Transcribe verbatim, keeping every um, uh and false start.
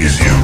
is you.